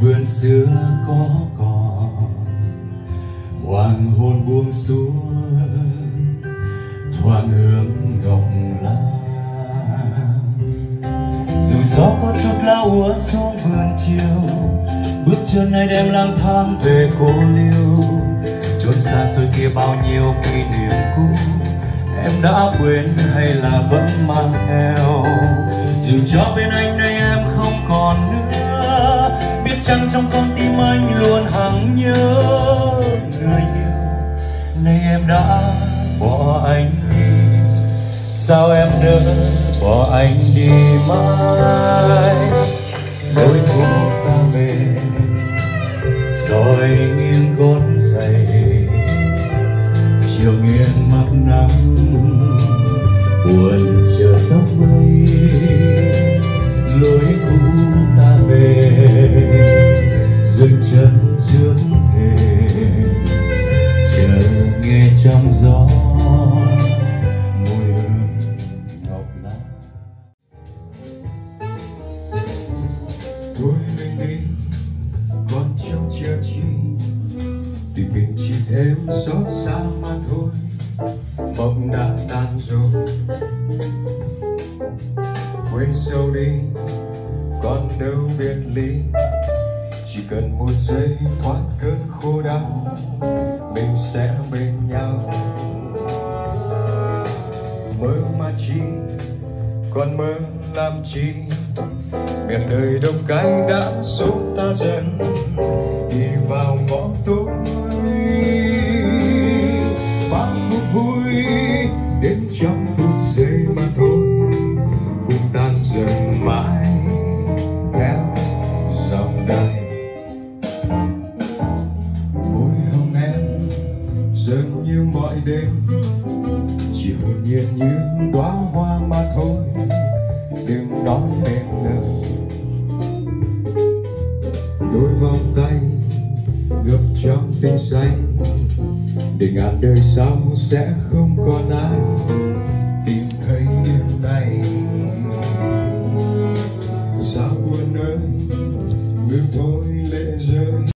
vườn xưa có cỏ, hoàng hôn buông xuống thoảng hương ngọc lan. Dù gió có chút lá úa xuống vườn chiều, bước chân nay đem lang thang về cô liêu. Chốn xa xôi kia bao nhiêu kỷ niệm cũ em đã quên hay là vẫn mang theo. Dù cho bên anh đây em không còn nữa, biết chăng trong con tim anh luôn hằng nhớ. Người yêu nay em đã bỏ anh đi, sao em nỡ bỏ anh đi mãi. Lối cũ ta về rồi nghiêng gót giày, chiều nghiêng mắt nắng buồn chờ tóc mây. Lối cũ ta về dừng chân trước thềm, chờ nghe trong gió mùi hương ngọc lan. Thôi mình đi còn trong chờ chi, tình mình chỉ thêm xót xa mà thôi. Mộng đã tan rồi quên sâu đi, còn đâu biệt ly. Chỉ cần một giây thoát cơn khô đau, mình sẽ bên nhau. Mơ mà chi, còn mơ làm chi, miền đời đông cánh đã giúp ta dần đi vào ngõ tối. Mang một vui đến trong phút giây mà thôi, cũng tan dần mãi theo dòng đời. Môi hồng em dần như mọi đêm, chỉ hồn nhiên như đóa hoa mà thôi. Đừng nói nên lời, đôi vòng tay ngập trong tình say. Để ngàn đời sau sẽ không còn ai tìm thấy điều này.